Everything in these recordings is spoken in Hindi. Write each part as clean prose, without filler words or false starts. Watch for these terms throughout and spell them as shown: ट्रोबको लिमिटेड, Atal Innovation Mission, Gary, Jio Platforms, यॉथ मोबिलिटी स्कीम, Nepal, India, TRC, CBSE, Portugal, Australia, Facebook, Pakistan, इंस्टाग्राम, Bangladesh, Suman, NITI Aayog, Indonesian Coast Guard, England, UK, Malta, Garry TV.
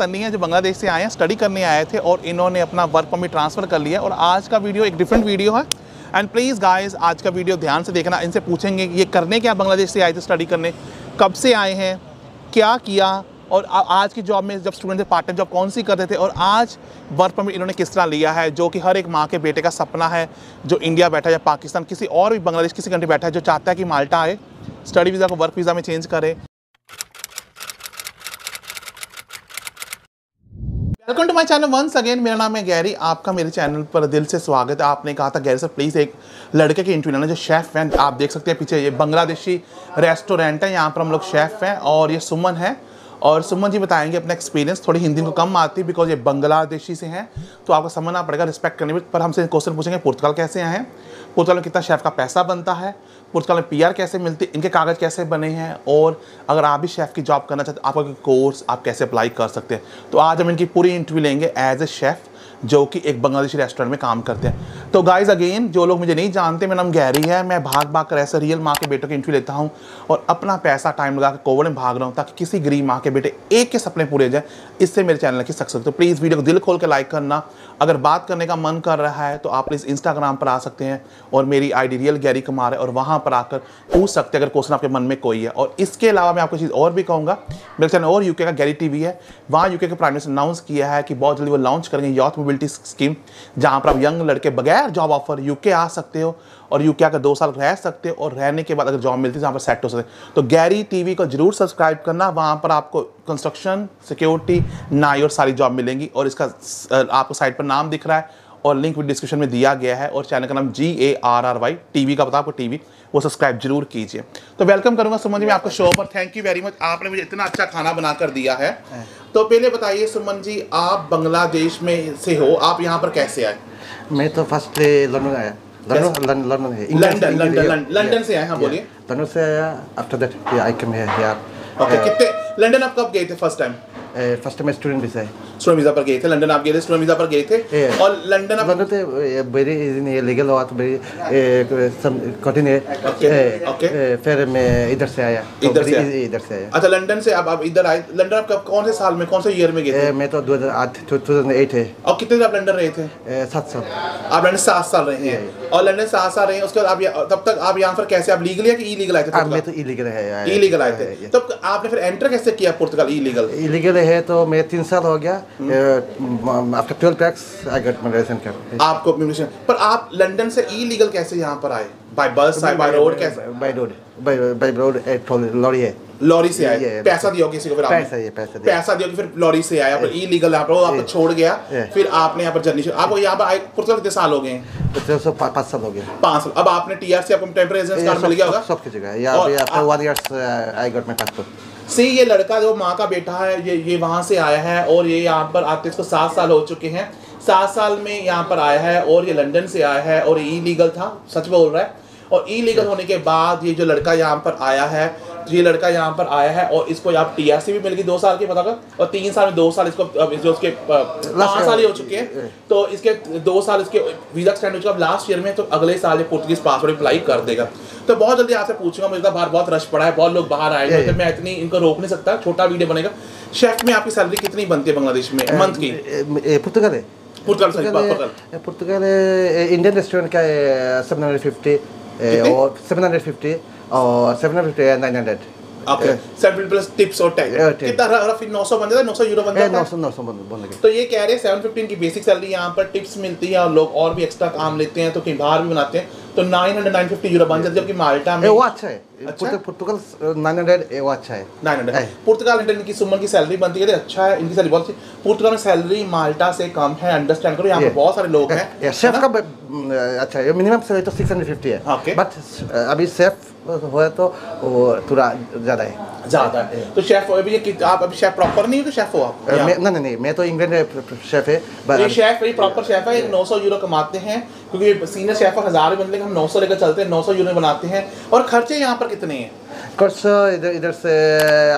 सन्नी हैं जो बांग्लादेश से आए हैं, स्टडी करने आए थे और इन्होंने अपना वर्क परमिट ट्रांसफ़र कर लिया। और आज का वीडियो एक डिफरेंट वीडियो है एंड प्लीज़ गाइस आज का वीडियो ध्यान से देखना। इनसे पूछेंगे ये करने क्या बांग्लादेश से आए थे, स्टडी करने कब से आए हैं, क्या किया और आज की जॉब में जब स्टूडेंट थे पार्ट टाइम जॉब कौन सी करते थे और आज वर्क परमिट इन्होंने किस तरह लिया है, जो कि हर एक माँ के बेटे का सपना है जो इंडिया बैठा है या पाकिस्तान किसी और भी बांग्लादेश किसी कंट्री बैठा है जो चाहता है कि माल्टा आए, स्टडी वीज़ा को वर्क वीज़ा में चेंज करे। Welcome to my channel once again, मेरा नाम है गैरी। आपका मेरे चैनल पर दिल से स्वागत है। आपने कहा था गैरी सर प्लीज़ एक लड़के की इंटरव्यू लेना जो शेफ़ हैं। आप देख सकते हैं पीछे ये बांग्लादेशी रेस्टोरेंट है, यहाँ पर हम लोग शेफ़ हैं और ये सुमन है। और सुमन जी बताएंगे अपना एक्सपीरियंस। थोड़ी हिंदी को कम आती है बिकॉज ये बांग्लादेशी से हैं तो आपको समझना पड़ेगा रिस्पेक्ट करने में। पर हमसे क्वेश्चन पूछेंगे पुर्तगाल कैसे आए हैं, पुर्तगाल में कितना शेफ़ का पैसा बनता है, पुर्तगाल में पीआर कैसे मिलती है, इनके कागज़ कैसे बने हैं और अगर आप भी शेफ़ की जॉब करना चाहते हैं आपका कोर्स आप कैसे अप्लाई कर सकते हैं। तो आज हम इनकी पूरी इंटरव्यू लेंगे एज ए शेफ़ जो कि एक बांग्लादेशी रेस्टोरेंट में काम करते हैं। तो गाइस अगेन जो लोग मुझे नहीं जानते, मेरा नाम गैरी है। मैं भाग कर ऐसे रियल माँ के बेटों की इंटरव्यू लेता हूँ और अपना पैसा टाइम लगा कर कोविड में भाग रहा हूँ ताकि किसी गरीब माँ के बेटे एक के सपने पूरे हो जाए। इससे मेरे चैनल की सक्सेस। तो प्लीज़ वीडियो को दिल खोल के लाइक करना। अगर बात करने का मन कर रहा है तो आप प्लीज़ इंस्टाग्राम पर आ सकते हैं और मेरी I D real Gary Kumar है और वहाँ पर आकर पूछ सकते हैं अगर क्वेश्चन आपके मन में कोई है। और इसके अलावा मैं आपको चीज़ और भी कहूँगा, मेरे चैनल और यूके का गैरी टीवी है। वहाँ यूके के प्राइम मिनिस्टर अनाउंस किया है कि बहुत जल्दी वो लॉन्च करेंगे यॉथ मोबिलिटी स्कीम जहां पर आप यंग लड़के बगैर जॉब ऑफर यूके आ सकते हो और यूके आकर 2 साल रह सकते हो और रहने के बाद अगर जॉब मिलती है जहाँ पर सेट हो सकते। तो गैरी टीवी को जरूर सब्सक्राइब करना, वहाँ पर आपको कंस्ट्रक्शन सिक्योरिटी नाई और सारी जॉब मिलेंगी। और इसका आपको साइट पर नाम दिख रहा है और लिंक भी डिस्क्रिप्शन में दिया गया है। और चैनल का नाम GARRY TV का पता आपको टीवी, वो सब्सक्राइब जरूर कीजिए। तो वेलकम करूँगा सुमन जी मैं आपको शो पर। थैंक यू वेरी मच, आपने मुझे इतना अच्छा खाना बना कर दिया है। तो पहले बताइए सुमन जी आप बांग्लादेश में से हो, आप यहाँ पर कैसे आए? मैं तो फर्स्ट लंदन आया, लंदन से आया। हाँ बोलिए, लंदन से आया। After that I came here. Okay, कितने लंदन आप कब गए थे first time? First time student visa, student visa पर गए थे। लंदन आप गए थे स्टूडेंट वीजा पर गए थे। और लंदन आप तो वेरी इजी लीगल हुआ तो वेरी कठिन है, फिर मैं इधर से आया, इधर से आया। अच्छा लंदन से आप इधर आए। लंदन आप कब, कौन से साल में, कौन से ईयर में गए थे? मैं तो 2008 है। और कितने दिन आप लंदन रहे थे? 7 साल। आप लंदन 7 साल रहे हैं और लंदन 7 साल रहे हैं। उसके बाद आप तब तक आप यहाँ पर कैसे, आप लीगल या कि इलीगल आए थे? मैं तो इलीगल है, इलीगल आए थे। तब आपने फिर एंटर कैसे किया पुर्तगाल? इलीगल, इलीगल है। तो मैं 3 साल हो गया after 12 tax I get my resident card. आपको इमिग्रेशन पर आप लंदन से इलीगल कैसे यहाँ पर आए? By bus, by road? कैसे? By road, by road lorry है, लॉरी से आए। पैसा दिया किसी को? फिर पैसा दिया, पैसा दिया कि फिर लॉरी से आया पर इलीगल आप आपको छोड़ गया। फिर आपने यहाँ पर जर्नी शुरू, आपको यहाँ पर आए पुर्तगाल कितने साल हो गए हैं? 5 साल हो गए। 5 साल। अब आपने टीआरसी आपको टेंपरेरी रेजिडेंस कार्ड मिल गया होगा सब की जगह या after 1 years I get my passport. See ये लड़का जो माँ का बेटा है ये वहाँ से आया है और ये यहाँ पर आते इसको 7 साल हो चुके हैं। 7 साल में यहाँ पर आया है और ये लंदन से आया है और इलीगल था, सच बोल रहा है। और इलीगल होने के बाद ये जो लड़का यहाँ पर आया है, ये लड़का यहाँ पर आया है और इसको यहाँ TRC भी मिल गई 2 साल की बताकर और 3 साल में 2 साल इसको जो उसके 5 साल ही हो चुके हैं। तो इसके 2 साल इसके वीज़ा एक्सटेंड हो चुका है लास्ट ईयर में। तो अगले साल ये पुर्तगीज़ पासपोर्ट अप्लाई कर देगा। तो बहुत जल्दी आपसे पूछूंगा, मुझे बाहर बहुत रश पड़ा है, बहुत लोग बाहर आए हैं तो मैं इतनी इनको रोक नहीं सकता, छोटा वीडियो बनेगा। शेफ में आपकी सैलरी कितनी बनती है बांग्लादेश में मंथ की? पुर्तगाल इंडियन रेस्टोरेंट का 750 और 750 और 750 900। ओके, 750 प्लस टिप्स और टैक्स कितना रफ 900 बन जाता है, 900 यूरो बन जाता है, 900 बन गया। तो ये कह रहे हैं 715 की बेसिक सैलरी, यहाँ पर टिप्स मिलती है और लोग और भी एक्स्ट्रा काम लेते हैं तो कहीं बाहर भी बनाते हैं तो 950 यूरो बन जाता है। जबकि माल्टा में वो अच्छा है, पुर्तगाल 900 वो अच्छा है, 900 पुर्तगाल। इनकी सुमन की सैलरी बनती है, अच्छा है इनकी सैलरी, बहुत पुर्तगाल में सैलरी माल्टा से कम है, अंडरस्टैंड करो। यहाँ पर बहुत सारे लोग हैं। शेफ का अच्छा है, मिनिमम सैलरी तो 650 है बट अभी शेफ हो तो वो थोड़ा ज़्यादा है, ज़्यादा है। तो शेफ अभी ये आप अभी शेफ प्रॉपर नहीं हो तो शेफ हो आप? नहीं, मैं तो इंग्लैंड शेफ है। ये शेफ ये प्रॉपर शेफ है, 900 यूरो कमाते हैं क्योंकि सीनियर शेफ और 1000 बनने के हम 900 लेकर चलते हैं, 900 यूरो बनाते हैं। और खर्चे यहाँ पर कितने हैं? खर्चा इधर से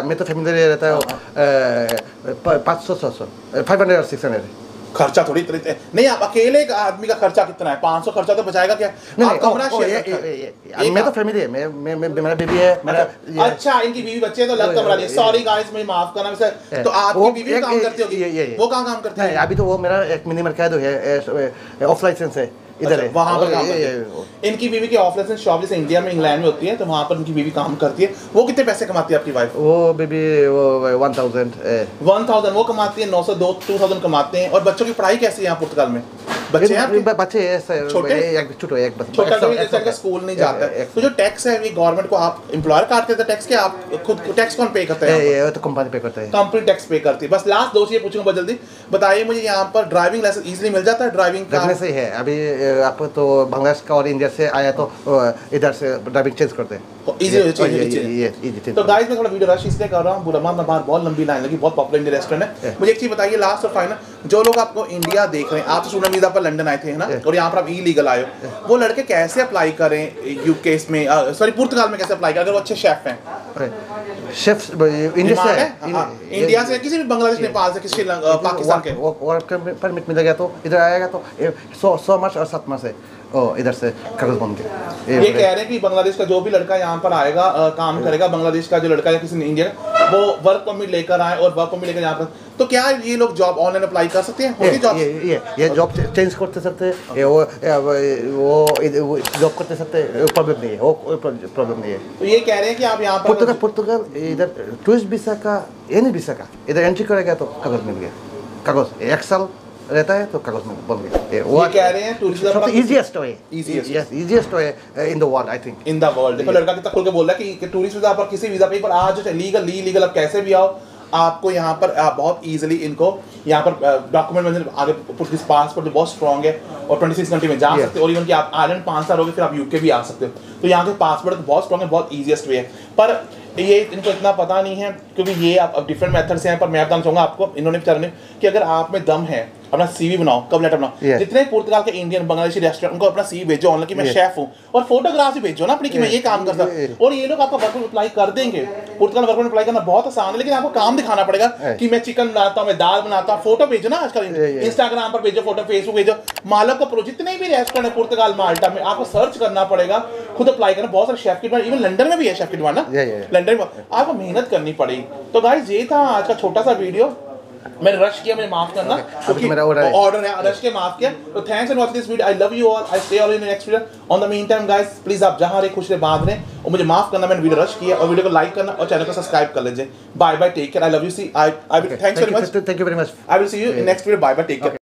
मैं तो फैमिली रहता है 500 600 500 600 खर्चा थोड़ी इतने नहीं, आप अकेले का आदमी का खर्चा कितना है? 500 खर्चा तो बचाएगा क्या? नहीं कमरा शेयर, मैं तो फैमिली है, मेरा बेबी है, मेरा अच्छा इनकी बीवी बच्चे तो अलग कमरा है। सॉरी गाइस मैं माफ करना सर, तो आपकी बीवी काम करती होगी, वो काम करती है अभी? तो वो मेरा एक मिनी मर्केडो है, ऑफ लाइसेंस है इधर है, वहाँ पर काम करती है। इनकी बीवी की ऑफ लाइसेंस शॉप जैसे इंडिया में इंग्लैंड में होती है, तो वहाँ पर इनकी बीवी काम करती है। वो कितने पैसे कमाती है आपकी वाइफ? वो बेबी वो 1000 वो कमाती है, 900 2000 कमाते हैं। और बच्चों की पढ़ाई कैसी है यहाँ पोर्तुगाल में? बच्चे हैं, बच्चे सर छोटे, एक छोटे एक बस छोटा सा स्कूल नहीं जाता है। तो जो टैक्स है ये गवर्नमेंट को आप एम्प्लॉयर काटते थे टैक्स के, आप खुद टैक्स कौन पे करता है? ये तो कंपनी पे करता है, कंपनी टैक्स पे करती है। बस लास्ट दो चीजें पूछूंगा, जल्दी बताइए मुझे, यहाँ पर ड्राइविंग लाइसेंस इजीली मिल जाता है? ड्राइविंग करने से है अभी आप तो बांग्लादेश का और इंडिया से आया तो इधर से ड्राइविंग चेंज करते हैं। तो गाइस मैं थोड़ा वीडियो रश इसलिए कर रहा हूँ, बुरा मैं बाहर बहुत लंबी लाइन लगी, बहुत पॉपुलर इंडियन रेस्टोरेंट है। मुझे एक चीज बताइए लास्ट और फाइनल, जो लोग आपको इंडिया देख रहे हैं, आप स्टूडेंट वीजा पर लंदन आए थे ना, और यहाँ पर आप इलीगल आए हो, वो लड़के कैसे अप्लाई करें यूके में, सॉरी पुर्तगाल में कैसे अप्लाई करें अगर वो अच्छे शेफ हैं? शेफ इंडिया से इंडिया से किसी भी बांग्लादेश नेपाल से किसी पाकिस्तान के वर्क परमिट मिल गया तो इधर आएगा तो 100 मार्च और 7 मार्च है इधर से कागज बन के। ये कह रहे हैं कि बांग्लादेश का जो भी लड़का यहाँ पर आएगा काम करेगा, बांग्लादेश का जो लड़का या किसी इंडिया का, वो वर्क परमिट लेकर आए और वर्क परमिट लेकर यहाँ पर, तो क्या ये लोग जॉब ऑनलाइन अप्लाई कर सकते हैं? ये जॉब चेंज करते सकते हैं, वो जॉब करते सकते हैं, प्रॉब्लम नहीं है, वो प्रॉब्लम नहीं है। तो ये कह रहे हैं कि आप यहाँ पर पुर्तगाल इधर टूरिस्ट वीसा का एनी वीसा का इधर एंट्री करेगा तो कागज मिल गया, कागज 1 साल रहता है तो कागज में बन गया। वो कह रहे हैं टूरिज्म का easiest way, easiest way in the world I think, in the world. देखो लड़का कितना खुल के बोल रहा है कि टूरिस्ट वीजा पर किसी वीजा पर आज लीगल आप कैसे भी आओ, आपको यहाँ पर आप बहुत ईजिली इनको यहाँ पर डॉक्यूमेंट में आगे पुर्तगाल पासपोर्ट बहुत स्ट्रॉन्ग है और 26 कंट्री में जा सकते हो, और इवन कि आप आयरलैंड 5 साल हो गए फिर आप यूके भी आ सकते हो। तो यहाँ के पासपोर्ट तो बहुत स्ट्रॉन्ग है, बहुत ईजिएस्ट वे है, पर ये इनको इतना पता नहीं है क्योंकि ये आप डिफरेंट मेथड से हैं। पर मैं बताना चाहूँगा आपको, इन्होंने विचारने कि अगर आप में दम है अपना सीवी बनाओ, कब लेटर बनाओ। जितने पुर्तगाल के इंडियन बांग्लादेशी रेस्टोरेंट उनको अपना सीवी भेजो ऑनलाइन कि मैं शेफ हूँ, और फोटोग्राफ भी भेजो ना अपनी कि मैं ये काम करता हूँ, और ये लोग आपका वर्क परमिट अप्लाई कर देंगे। पुर्तगाल वर्क परमिट अप्लाई करना बहुत आसान है, लेकिन आपको काम दिखाना पड़ेगा कि मैं चिकन बनाता हूँ, मैं दाल बनाता हूँ, फोटो भेजो ना। आजकल इंस्टाग्राम पर भेजो फोटो, फेसबुक भेजो, मालक का प्रो जितने भी रेस्टोरेंट है पुर्तगाल माल्टा में आपको सर्च करना पड़ेगा, खुद अप्लाई करना। बहुत सारे शेफ की डिमांड, इवन लंदन में भी है शेफ की डिमांड ना, लंदन में आपको मेहनत करनी पड़ेगी। तो गाइस ये था आज का छोटा सा वीडियो, मैंने रश किया, मैं माफ करना क्योंकि मेरा ऑर्डर है, रश के माफ किया। तो thanks and watch this video, I love you all, I stay all in next video. On the mean time guys please आप जहां रहे खुश रहे, बाद में और मुझे माफ करना मैंने वीडियो रश किया, और वीडियो को लाइक करना और चैनल को सब्सक्राइब कर लीजिए। Bye bye, take care, I love you, see I will, thanks very much, I will see you in next video, bye bye, take care.